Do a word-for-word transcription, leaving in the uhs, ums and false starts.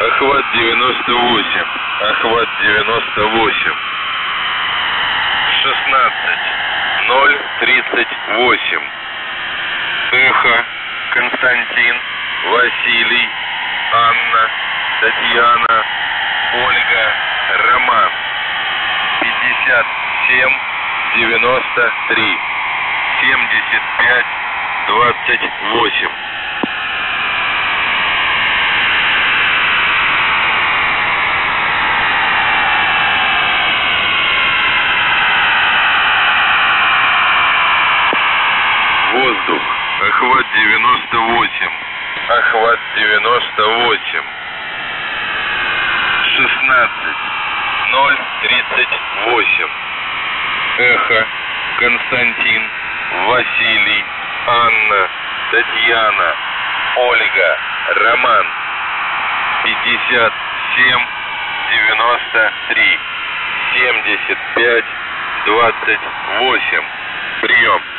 Охват девяносто восемь. Охват девяносто восемь. шестнадцать ноль тридцать восемь. Эхо. Константин, Василий, Анна, Татьяна, Ольга, Роман. пятьдесят семь девяносто три. семьдесят пять двадцать восемь. Воздух. Охват девяносто восемь. Охват девяносто восемь. шестнадцать ноль тридцать восемь. Эхо. Константин, Василий, Анна, Татьяна, Ольга, Роман. пятьдесят семь девяносто три. семьдесят пять двадцать восемь. Прием.